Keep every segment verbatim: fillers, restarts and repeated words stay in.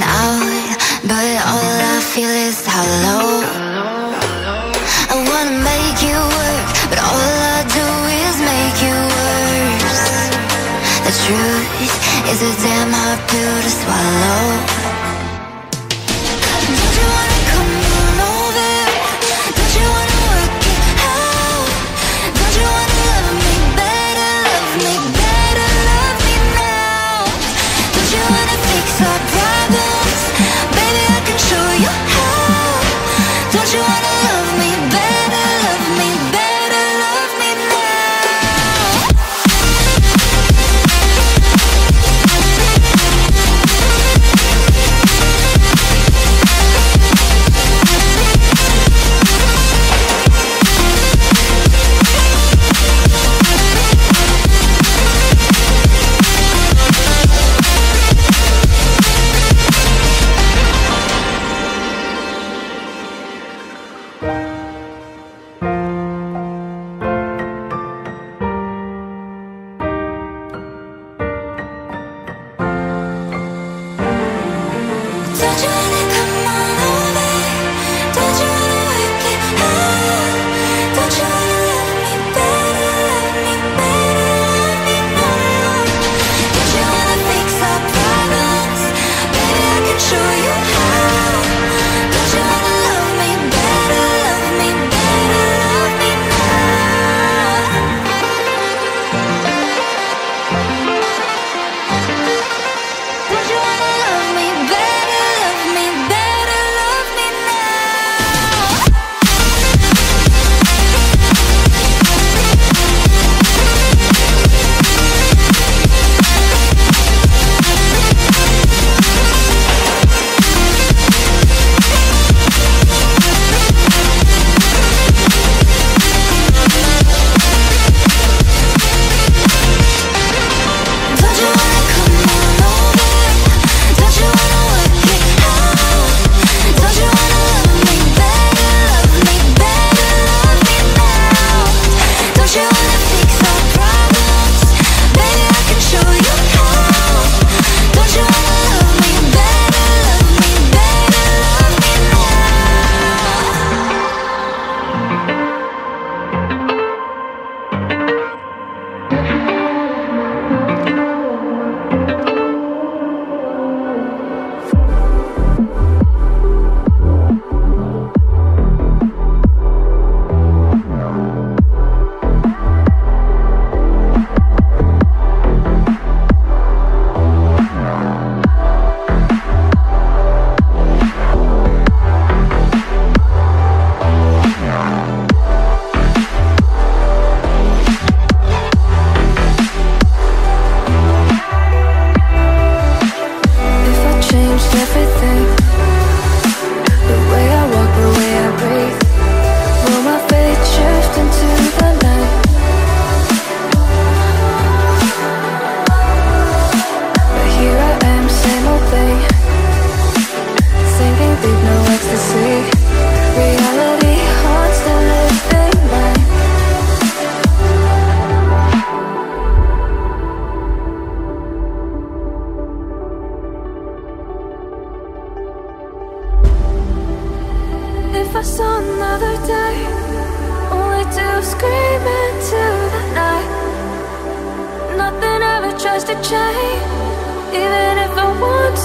and out, but all I feel is hollow. I wanna make you work, but all I do is make you worse. The truth is a damn hard pill to swallow.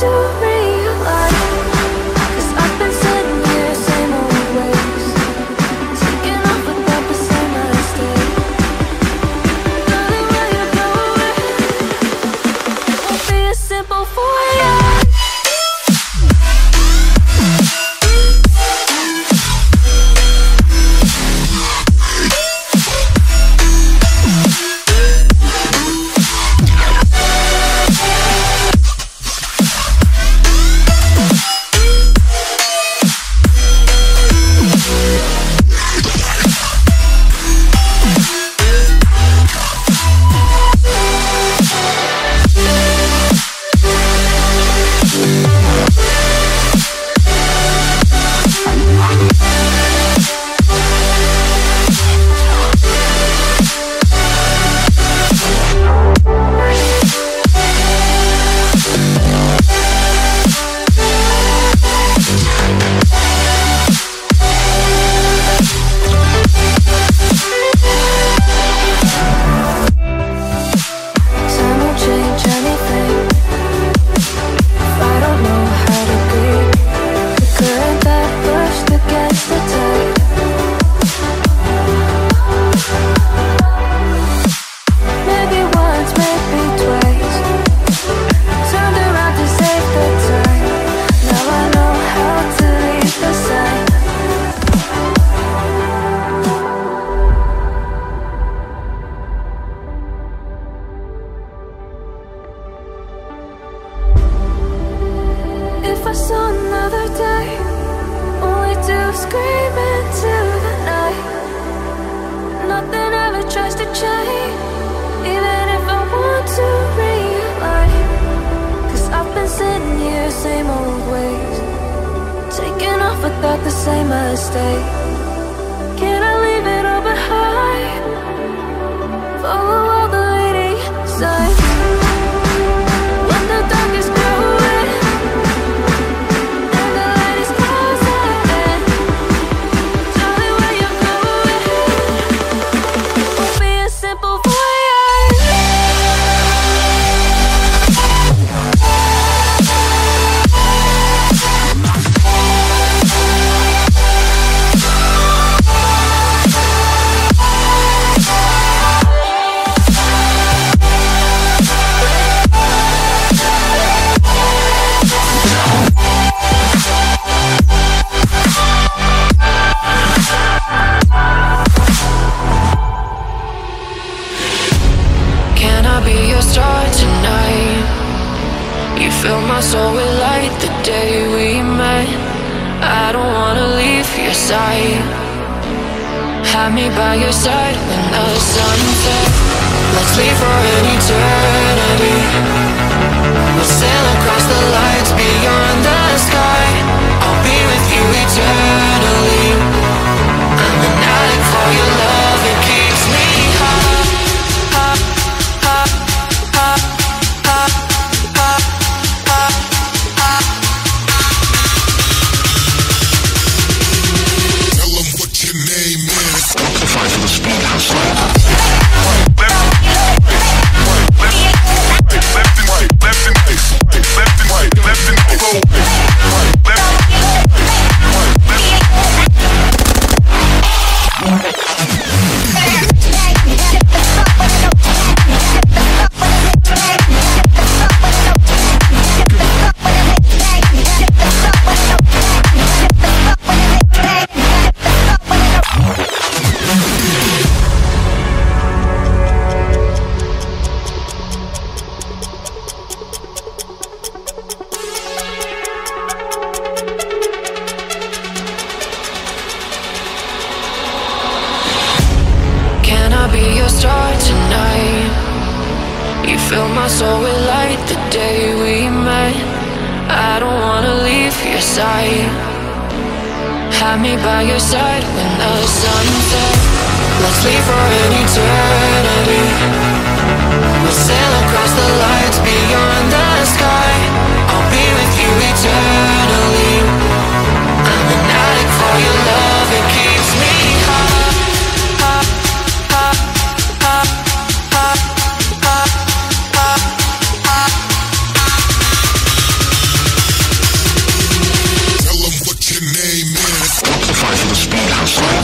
Oh, same mistake. Can I leave it all behind? Follow all the leading signs. When the dark is growing and the light is closing, tell me where you're going. It won't be a simple voyage. Have me by your side when the sun sets. Let's leave for an eternity. We'll sail across the lights beyond the sky. I'll be with you eternally. I'm an addict for your love, it keeps me high. High, high, high, high, high, high, high. Tell them what your name is. Fight for the spot outside. Have me by your side when the sun sets. Let's leave for an eternity. We'll sail across the lights beyond the sky. I'll be with you eternally. I'm an addict for your love, it keeps me high. High, high, high, high, high, high, high. Tell them what your name is. Fight for the spot outside.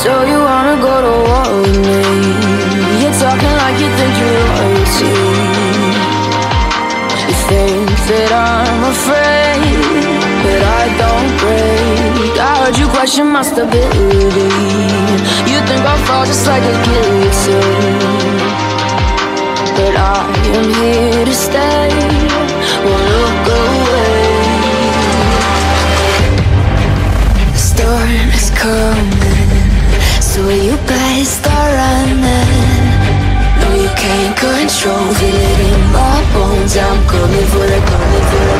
So you wanna go to war with me? You're talking like you think you're royalty. You think that I'm afraid, but I don't break. I heard you question my stability. You think I'll fall just like a guillotine, but I am here to stay. Won't look away. The storm is coming, so you better start running. No, you can't control. Feel it in my bones. I'm coming for the, coming for the.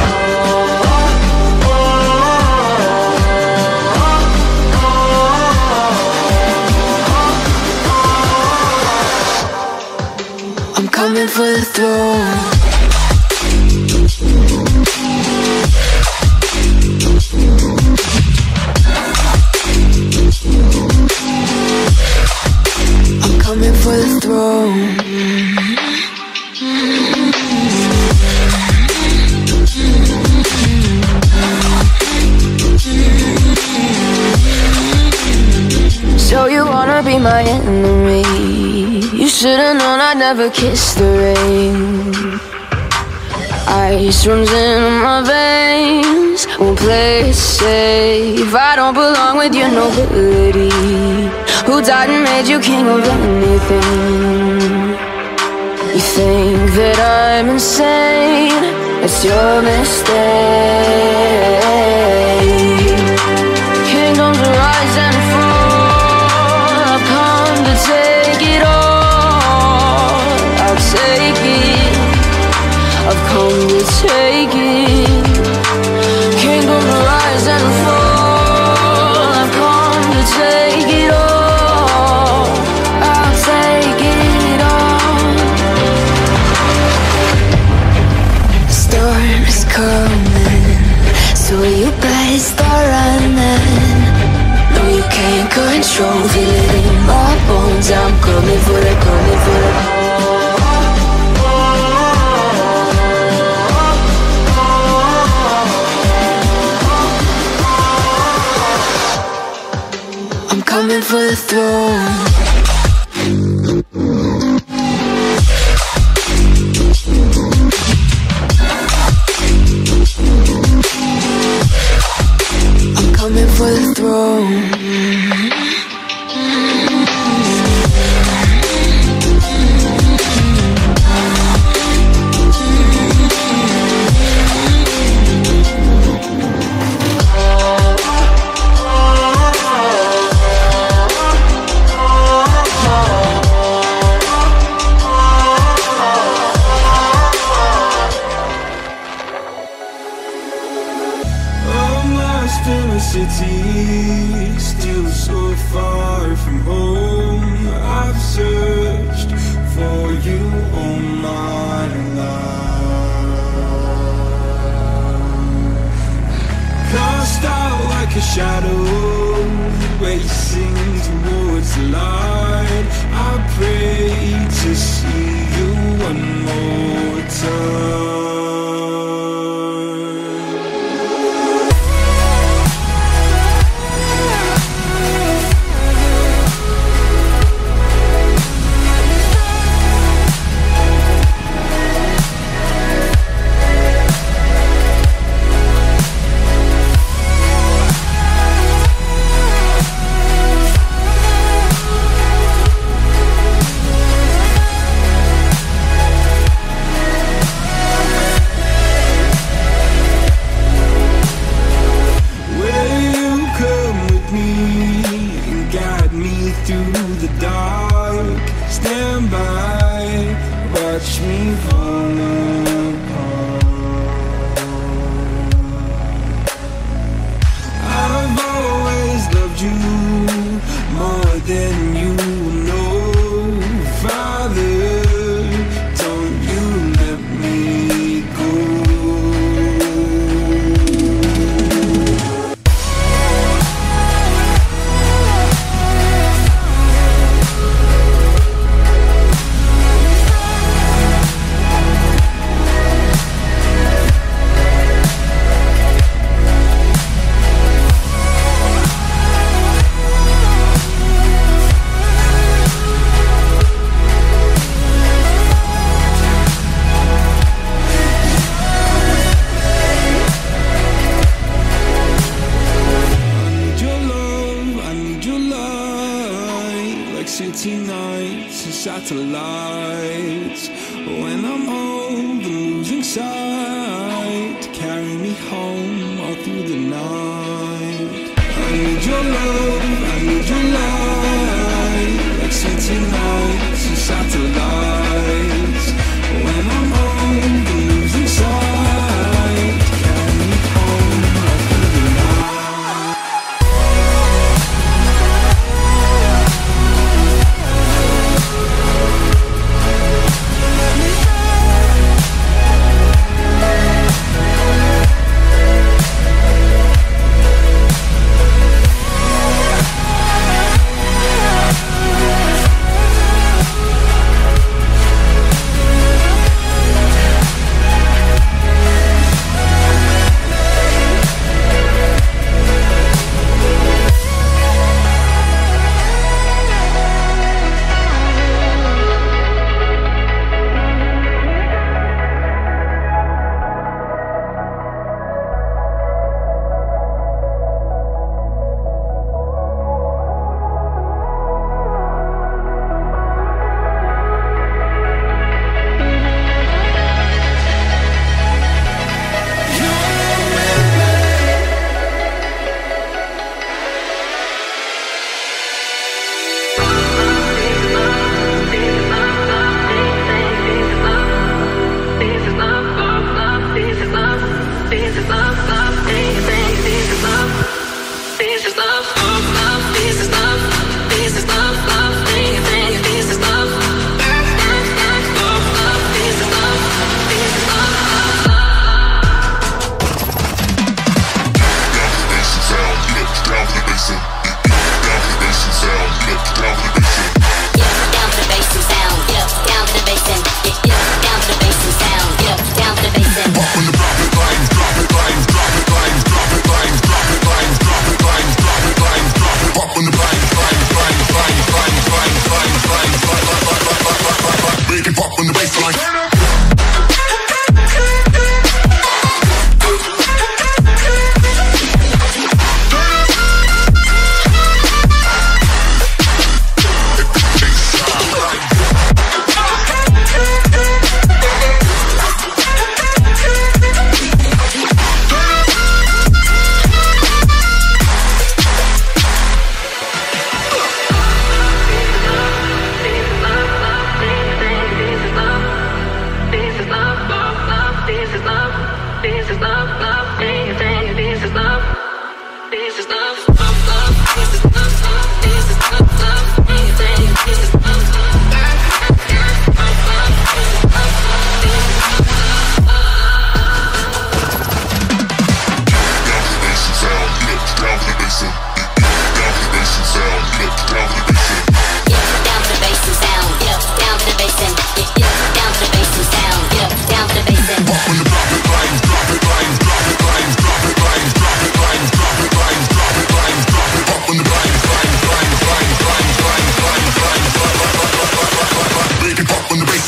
I'm coming for the throne. I'm coming for overthrown. So you wanna be my enemy? You should've known I'd never kiss the rain. Ice runs in my veins, won't play it safe. I don't belong with your nobility. Who died and made you king of anything? You think that I'm insane, it's your mistake. Kingdoms rise and fall, I've come to take it all. I'll take it, I've come to take it. Kingdom rise and fall, I've come to take it all. I'll take it all. Storm is coming, so you better start running. No, you can't control, feel it in my bones. I'm coming for the, coming for the. Coming for the throne. I'm coming for the throne.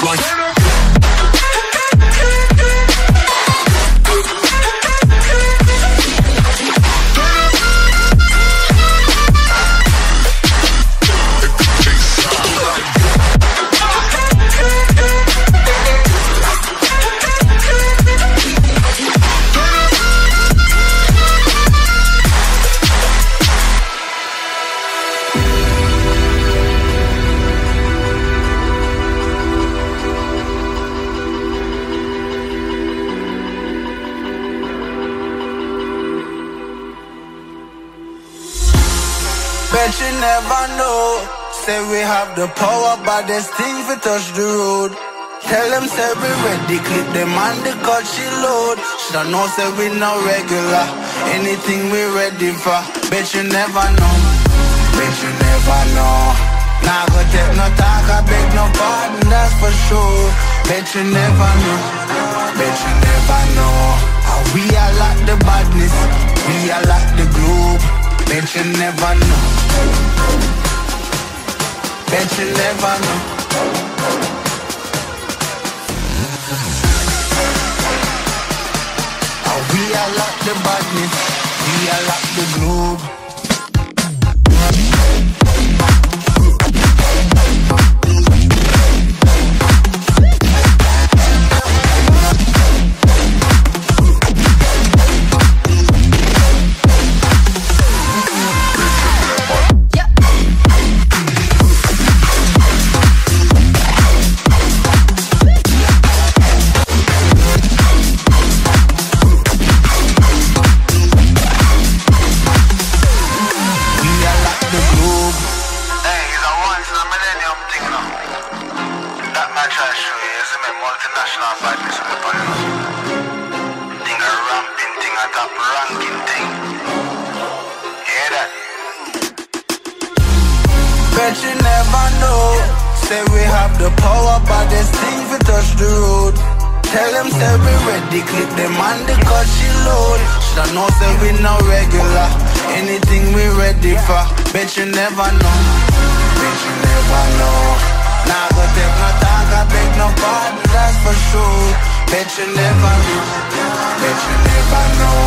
life. Bet you never know. Say we have the power, but this thing we touch the road. Tell them say we ready, clip them and the cut she load. Shoulda know say we no regular, anything we ready for. Bet you never know, bet you never know. Nah go take no talk, I beg no pardon, that's for sure. Bet you never know, bet you never know. We are like the badness, we are like the globe. Bet you never know. Bet you never know. Oh, we are like the badness, we are like the globe. Multinational badness in the panel. Thing a ramping thing, a top ranking thing. Hear that? Bet you never know. Say we have the power, but this thing we touch the road. Tell them say we ready, clip them and the cut she load. Shoulda know say we no regular, anything we ready for. Bet you never know, bet you never know. Nah, go take no talk, I beg no pardon, that's for sure. Bet you never know, bet you never know.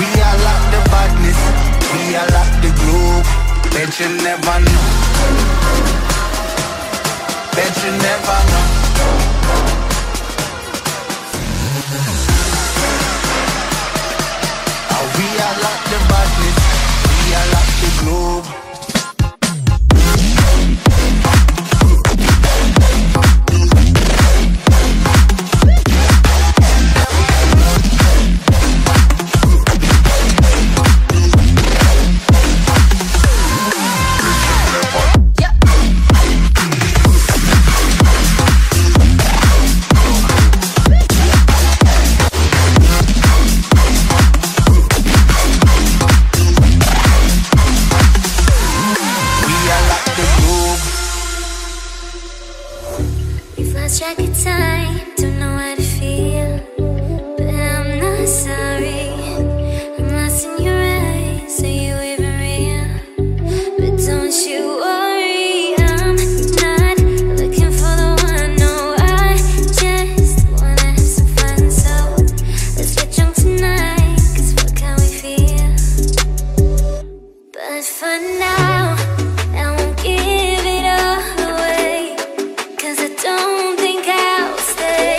We are like the badness, we are like the globe. Bet you never know, bet you never know. We are like the badness, we are like the globe. Check the time, don't know how to feel, but I'm not sorry. I'm lost in your eyes, are you even real? But don't you worry, I'm not looking for the one. No, I just wanna have some fun, so let's get drunk tonight, cause what can we feel? But for now, I won't give it all away, cause I don't. Stay.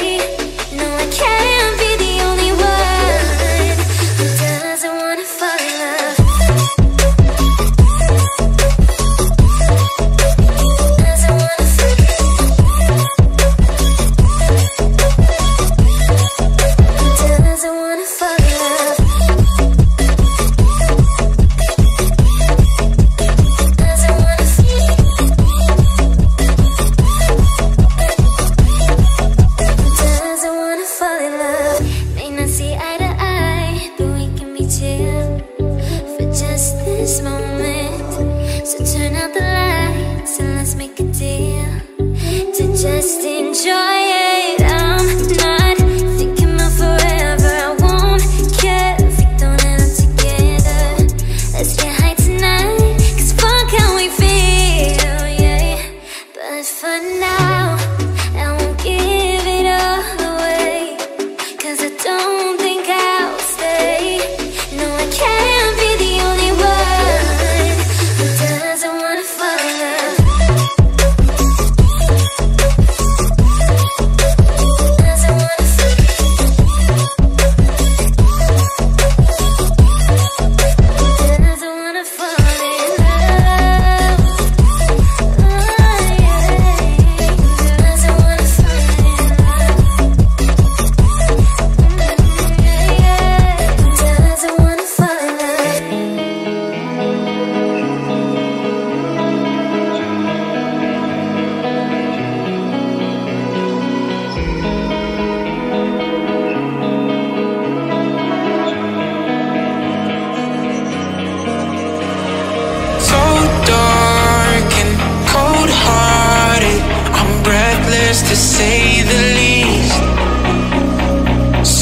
say the least.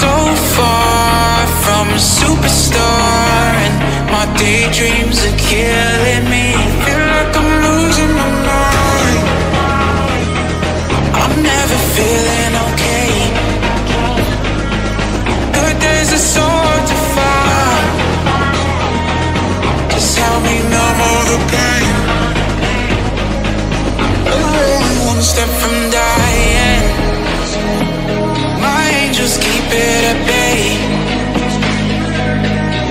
So far from a superstar, and my daydreams are killing me. Feel like I'm losing my mind. I'm never feeling okay. Good days are so hard to find. Just help me numb all the pain. I'm one step from dying. My angels keep it at bay.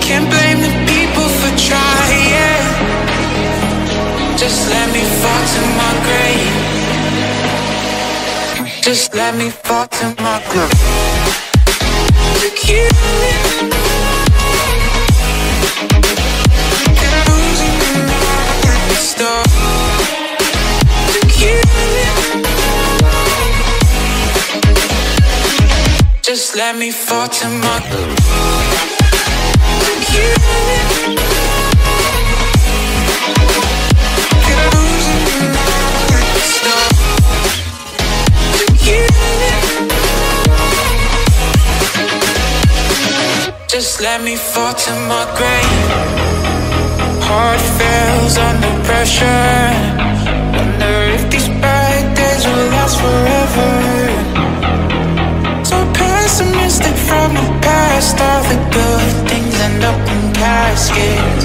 Can't blame the people for trying. Just let me fall to my grave. Just let me fall to my grave. You're killing me. You're losing my star. Just let me fall to my grave. Just let me fall to my grave. Heart fails under pressure. Wonder if these bad days will last forever. So pessimistic from the past. All the good things end up in caskets.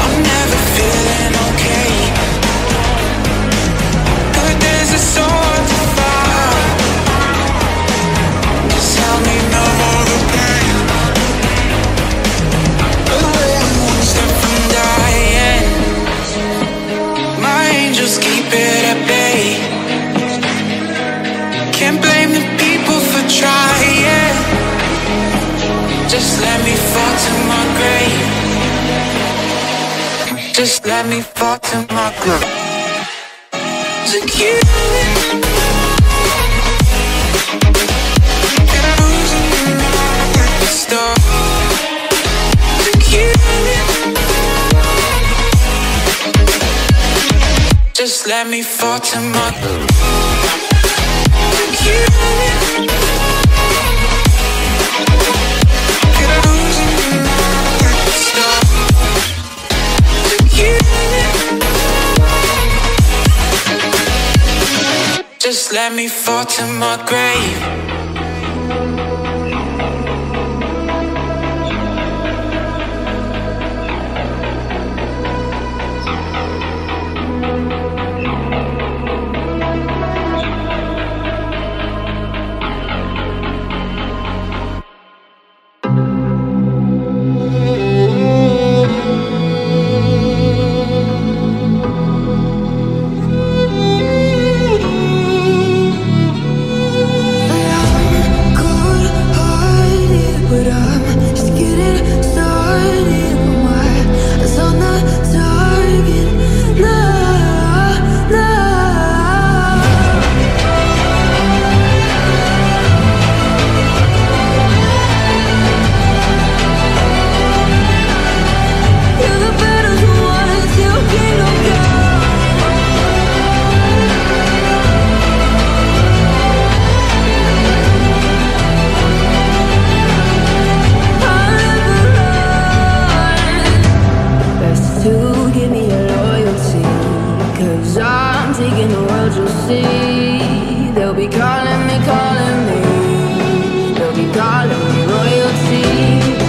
I'm never feeling okay. Good days are so hard to find. Just help me no more the pain. One step from dying. My angels keep it at bay. Can't blame the people for trying. Just let me fall to my grave. Just let me fall to my grave. To killing me. You're losing my star. To killing me. Just let me fall to my grave. To killing me. You're losing my star. Just let me fall to my grave. Calling me, calling me, they'll be calling me royalty.